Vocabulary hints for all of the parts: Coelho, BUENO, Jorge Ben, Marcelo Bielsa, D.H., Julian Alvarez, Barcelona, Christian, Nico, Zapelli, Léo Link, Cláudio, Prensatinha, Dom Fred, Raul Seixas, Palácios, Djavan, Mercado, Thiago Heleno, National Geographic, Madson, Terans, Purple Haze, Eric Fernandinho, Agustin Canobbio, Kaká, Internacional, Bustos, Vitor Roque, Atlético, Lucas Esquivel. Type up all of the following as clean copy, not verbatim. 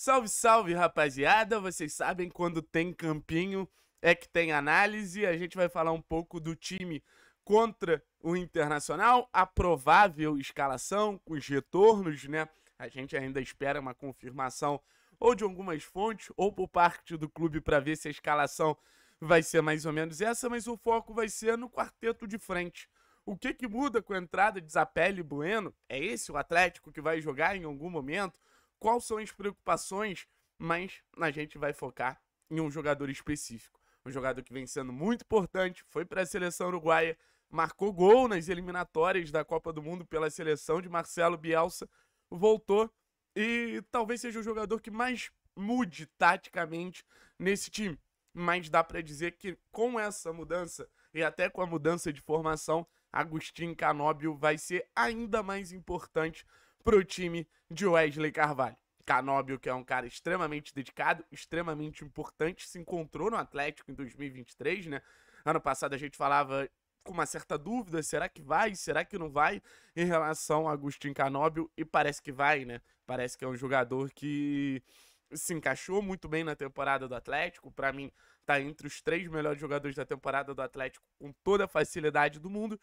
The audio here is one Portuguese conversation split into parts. Salve, salve, rapaziada! Vocês sabem, quando tem campinho é que tem análise. A gente vai falar um pouco do time contra o Internacional, a provável escalação, os retornos, né? A gente ainda espera uma confirmação ou de algumas fontes ou por parte do clube para ver se a escalação vai ser mais ou menos essa, mas o foco vai ser no quarteto de frente. O que muda com a entrada de Zapelli e Bueno? É esse o Atlético que vai jogar em algum momento? Quais são as preocupações? Mas a gente vai focar em um jogador específico. Um jogador que vem sendo muito importante, foi para a seleção uruguaia, marcou gol nas eliminatórias da Copa do Mundo pela seleção de Marcelo Bielsa, voltou e talvez seja o jogador que mais mude taticamente nesse time. Mas dá para dizer que com essa mudança e até com a mudança de formação, Agustin Canobbio vai ser ainda mais importante para o time de Wesley Carvalho. Canobbio, que é um cara extremamente dedicado, extremamente importante, se encontrou no Atlético em 2023, né? Ano passado a gente falava com uma certa dúvida, será que vai, será que não vai, em relação a Agustin Canobbio, e parece que vai, né? Parece que é um jogador que se encaixou muito bem na temporada do Atlético. Para mim, tá entre os três melhores jogadores da temporada do Atlético com toda a facilidade do mundo.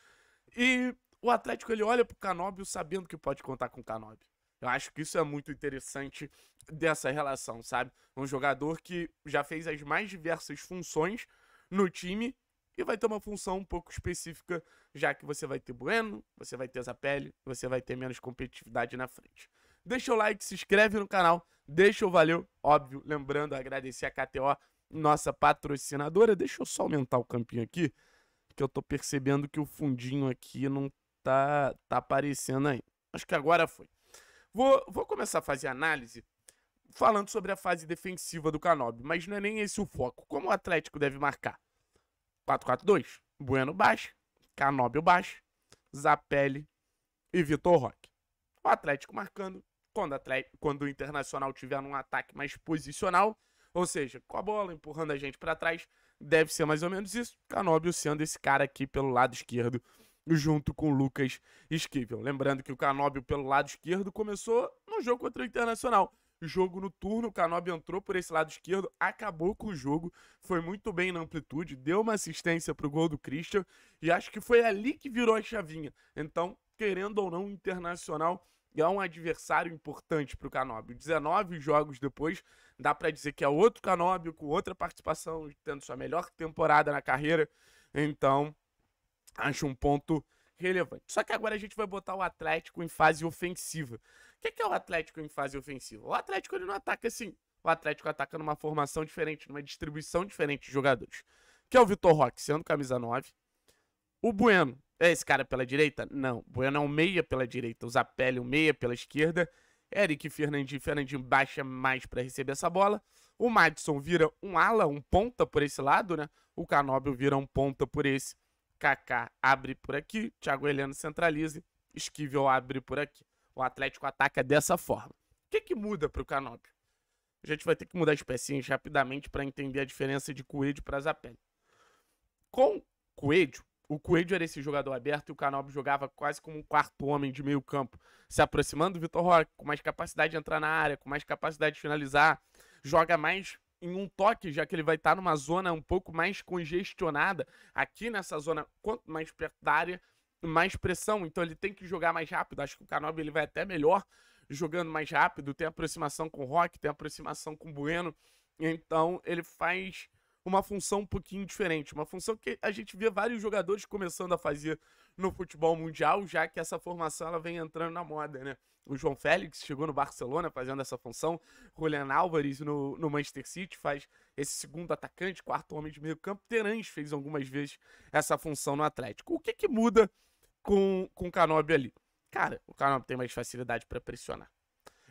E o Atlético, ele olha pro Canobbio sabendo que pode contar com o Canobbio. Eu acho que isso é muito interessante dessa relação, sabe? Um jogador que já fez as mais diversas funções no time e vai ter uma função um pouco específica, já que você vai ter Bueno, você vai ter Zapelli, você vai ter menos competitividade na frente. Deixa o like, se inscreve no canal, deixa o valeu, óbvio. Lembrando, agradecer a KTO, nossa patrocinadora. Deixa eu só aumentar o campinho aqui, que eu tô percebendo que o fundinho aqui não tá aparecendo aí. Acho que agora foi. Vou começar a fazer análise falando sobre a fase defensiva do Canobbio, mas não é nem esse o foco. Como o Atlético deve marcar? 4-4-2. Bueno baixo, Canobbio baixo, Zapelli e Vitor Roque. O Atlético marcando quando o Internacional tiver num ataque mais posicional, ou seja, com a bola empurrando a gente para trás, deve ser mais ou menos isso. Canobbio sendo esse cara aqui pelo lado esquerdo, junto com o Lucas Esquivel. Lembrando que o Canobbio pelo lado esquerdo começou no jogo contra o Internacional. Jogo no turno, o Canobbio entrou por esse lado esquerdo, acabou com o jogo, foi muito bem na amplitude, deu uma assistência pro gol do Christian e acho que foi ali que virou a chavinha. Então, querendo ou não, o Internacional é um adversário importante pro Canobbio. 19 jogos depois, dá pra dizer que é outro Canobbio, com outra participação, tendo sua melhor temporada na carreira. Então, acho um ponto relevante. Só que agora a gente vai botar o Atlético em fase ofensiva. O que é o Atlético em fase ofensiva? O Atlético, ele não ataca assim. O Atlético ataca numa formação diferente, numa distribuição diferente de jogadores. Que é o Vitor Roque sendo camisa 9. O Bueno é esse cara pela direita? Não. Bueno é um meia pela direita. O Zapelli, um meia pela esquerda. Eric Fernandinho. Fernandinho baixa mais para receber essa bola. O Madson vira um ala, um ponta por esse lado, né? O Canobbio vira um ponta por esse. Kaká abre por aqui, Thiago Heleno centraliza, Esquivel abre por aqui. O Atlético ataca dessa forma. O que muda para o Canobbio? A gente vai ter que mudar as pecinhas rapidamente para entender a diferença de Coelho para Zapelli. Com Coelho, o Coelho era esse jogador aberto e o Canobbio jogava quase como um quarto homem de meio campo, se aproximando do Vitor Roque, com mais capacidade de entrar na área, com mais capacidade de finalizar, joga mais em um toque, já que ele vai estar numa zona um pouco mais congestionada. Aqui nessa zona, quanto mais perto da área, mais pressão. Então ele tem que jogar mais rápido. Acho que o Canobbio, ele vai até melhor jogando mais rápido. Tem aproximação com o Roque, tem aproximação com o Bueno. Então ele faz uma função um pouquinho diferente. Uma função que a gente vê vários jogadores começando a fazer no futebol mundial, já que essa formação ela vem entrando na moda, né? O João Félix chegou no Barcelona fazendo essa função. Julian Alvarez no Manchester City faz esse segundo atacante, quarto homem de meio campo. Terans fez algumas vezes essa função no Atlético. O que muda com o Canobbio ali? Cara, o Canobbio tem mais facilidade para pressionar.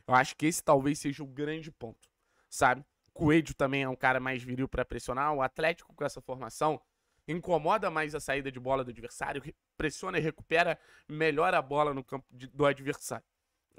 Eu acho que esse talvez seja o grande ponto, sabe? Coelho também é um cara mais viril para pressionar. O Atlético com essa formação incomoda mais a saída de bola do adversário, pressiona e recupera melhor a bola no campo do adversário.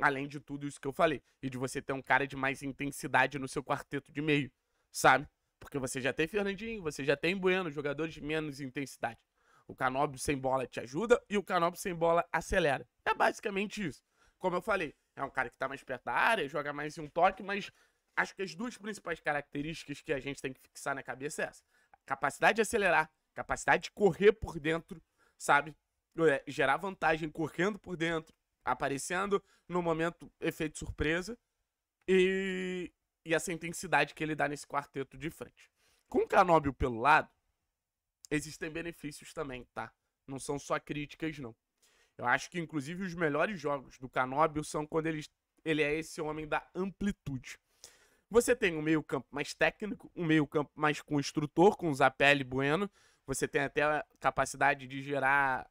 Além de tudo isso que eu falei, e de você ter um cara de mais intensidade no seu quarteto de meio, sabe? Porque você já tem Fernandinho, você já tem Bueno, jogadores de menos intensidade. O Canobbio sem bola te ajuda e o Canobbio sem bola acelera. É basicamente isso. Como eu falei, é um cara que tá mais perto da área, joga mais em um toque, mas acho que as duas principais características que a gente tem que fixar na cabeça é essa. Capacidade de acelerar, capacidade de correr por dentro, sabe? Gerar vantagem correndo por dentro, aparecendo no momento efeito surpresa e essa intensidade que ele dá nesse quarteto de frente. Com o Canobbio pelo lado, existem benefícios também, tá? Não são só críticas, não. Eu acho que, inclusive, os melhores jogos do Canobbio são quando ele é esse homem da amplitude. Você tem um meio-campo mais técnico, um meio-campo mais construtor, com o Zapelli e Bueno. Você tem até a capacidade de gerar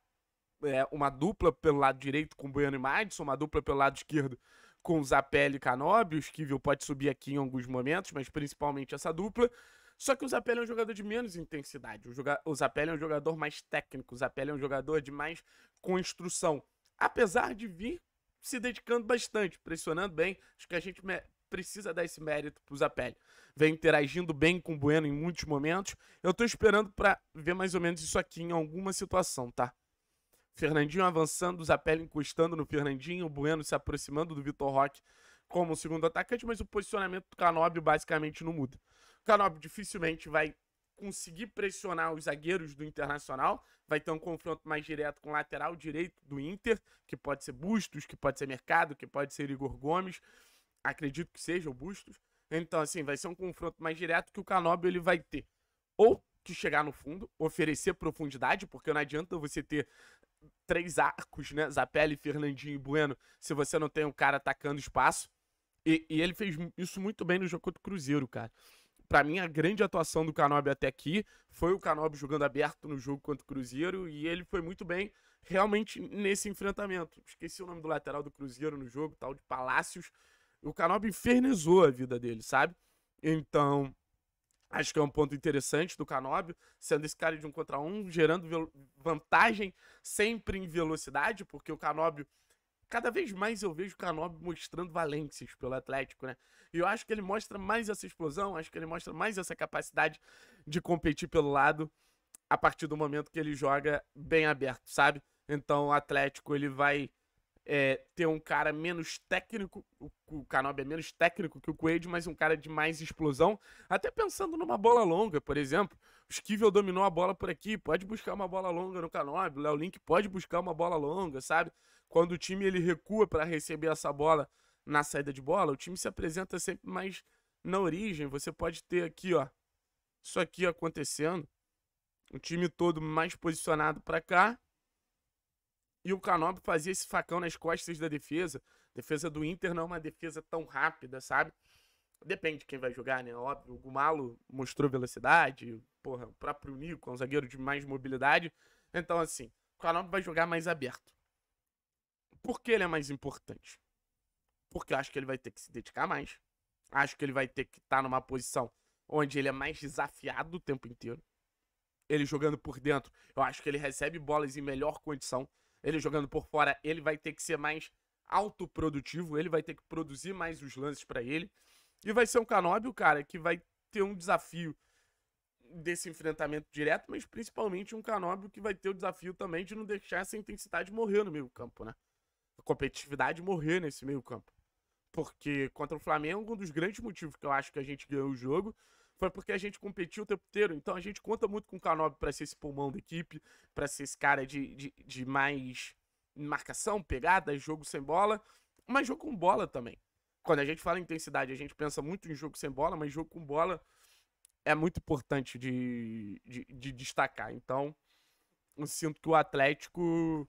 uma dupla pelo lado direito com Bueno e Madison, uma dupla pelo lado esquerdo com o Zapelli e Canobbio. O Esquivel pode subir aqui em alguns momentos, mas principalmente essa dupla. Só que o Zapelli é um jogador de menos intensidade. O Zapelli é um jogador mais técnico. O Zapelli é um jogador de mais construção. Apesar de vir se dedicando bastante, pressionando bem. Acho que a gente precisa dar esse mérito pro Zapelli. Vem interagindo bem com o Bueno em muitos momentos. Eu tô esperando pra ver mais ou menos isso aqui em alguma situação, tá? Fernandinho avançando, o Zapelli encostando no Fernandinho. O Bueno se aproximando do Vitor Roque como o segundo atacante. Mas o posicionamento do Canobbio basicamente não muda. O Canobbio dificilmente vai conseguir pressionar os zagueiros do Internacional, vai ter um confronto mais direto com o lateral direito do Inter, que pode ser Bustos, que pode ser Mercado, que pode ser Igor Gomes, acredito que seja o Bustos. Então, assim, vai ser um confronto mais direto que o Canobbio ele vai ter ou que chegar no fundo, oferecer profundidade, porque não adianta você ter três arcos, né, Zapelli, Fernandinho e Bueno, se você não tem um cara atacando espaço, e ele fez isso muito bem no jogo contra o Cruzeiro, cara. Pra mim, a grande atuação do Canobbio até aqui foi o Canobbio jogando aberto no jogo contra o Cruzeiro, e ele foi muito bem realmente nesse enfrentamento. Esqueci o nome do lateral do Cruzeiro no jogo, tal de Palácios. O Canobbio infernizou a vida dele, sabe? Então, acho que é um ponto interessante do Canobbio, sendo esse cara de 1 contra 1, gerando vantagem sempre em velocidade, porque o Canobbio... Cada vez mais eu vejo o Canobbio mostrando valências pelo Atlético, né? E eu acho que ele mostra mais essa explosão, acho que ele mostra mais essa capacidade de competir pelo lado a partir do momento que ele joga bem aberto, sabe? Então o Atlético ele vai ter um cara menos técnico, o Canobbio é menos técnico que o Coelho, mas um cara de mais explosão, até pensando numa bola longa, por exemplo. O Esquivel dominou a bola por aqui, pode buscar uma bola longa no Canobbio, o Léo Link pode buscar uma bola longa, sabe? Quando o time ele recua para receber essa bola na saída de bola, o time se apresenta sempre mais na origem. Você pode ter aqui, ó, isso aqui acontecendo. O time todo mais posicionado para cá. E o Canobbio fazia esse facão nas costas da defesa. A defesa do Inter não é uma defesa tão rápida, sabe? Depende de quem vai jogar, né? Óbvio, o Gumalo mostrou velocidade. Porra, o próprio Nico é um zagueiro de mais mobilidade. Então, assim, o Canobbio vai jogar mais aberto. Por que ele é mais importante? Porque eu acho que ele vai ter que se dedicar mais. Acho que ele vai ter que estar numa posição onde ele é mais desafiado o tempo inteiro. Ele jogando por dentro, eu acho que ele recebe bolas em melhor condição. Ele jogando por fora, ele vai ter que ser mais autoprodutivo. Ele vai ter que produzir mais os lances para ele. E vai ser um Canobbio, cara, que vai ter um desafio desse enfrentamento direto, mas principalmente um Canobbio que vai ter o desafio também de não deixar essa intensidade morrer no meio campo, né? A competitividade morrer nesse meio campo. Porque contra o Flamengo, um dos grandes motivos que eu acho que a gente ganhou o jogo foi porque a gente competiu o tempo inteiro. Então a gente conta muito com o Canobbio para ser esse pulmão da equipe, para ser esse cara de mais marcação, pegada, jogo sem bola, mas jogo com bola também. Quando a gente fala em intensidade, a gente pensa muito em jogo sem bola, mas jogo com bola é muito importante de destacar. Então, eu sinto que o Atlético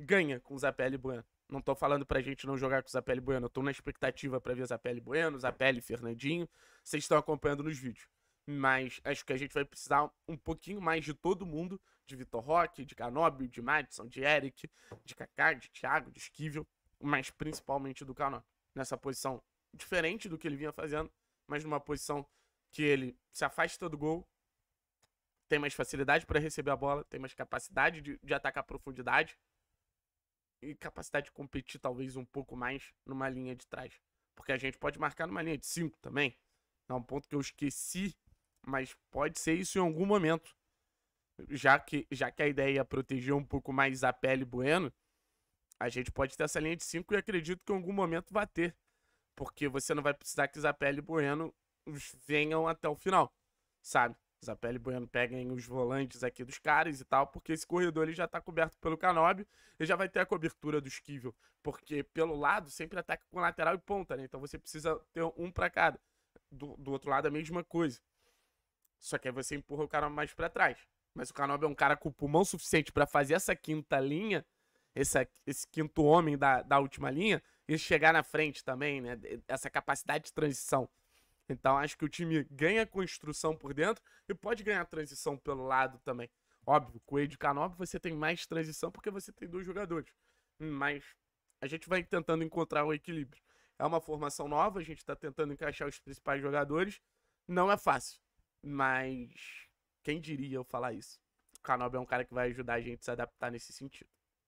ganha com o Zapelli e Bueno. Não tô falando pra gente não jogar com o Zapelli e Bueno. Eu tô na expectativa pra ver Zapelli e Bueno, Zapelli e Fernandinho. Vocês estão acompanhando nos vídeos. Mas acho que a gente vai precisar um pouquinho mais de todo mundo. De Vitor Roque, de Canobbio, de Madison, de Eric, de Kaká, de Thiago, de Esquivel. Mas principalmente do Canobbio. Nessa posição diferente do que ele vinha fazendo. Mas numa posição que ele se afasta do gol. Tem mais facilidade pra receber a bola. Tem mais capacidade de atacar a profundidade. E capacidade de competir talvez um pouco mais numa linha de trás. Porque a gente pode marcar numa linha de 5 também. É um ponto que eu esqueci, mas pode ser isso em algum momento. Já que a ideia é proteger um pouco mais a pele Bueno, a gente pode ter essa linha de 5 e acredito que em algum momento vai ter. Porque você não vai precisar que Zapelli e Bueno venham até o final, sabe? Zapelli e Bueno peguem os volantes aqui dos caras e tal, porque esse corredor ele já tá coberto pelo Canobbio e já vai ter a cobertura do Esquivel, porque pelo lado sempre ataca com lateral e ponta, né? Então você precisa ter um pra cada. Do outro lado a mesma coisa. Só que aí você empurra o Canobbio mais pra trás. Mas o Canobbio é um cara com pulmão suficiente pra fazer essa quinta linha, esse quinto homem da última linha, e chegar na frente também, né? Essa capacidade de transição. Então acho que o time ganha construção por dentro e pode ganhar transição pelo lado também. Óbvio, Coelho e Canobbio você tem mais transição porque você tem dois jogadores. Mas a gente vai tentando encontrar o equilíbrio. É uma formação nova, a gente tá tentando encaixar os principais jogadores. Não é fácil, mas quem diria eu falar isso? O Canobbio é um cara que vai ajudar a gente a se adaptar nesse sentido.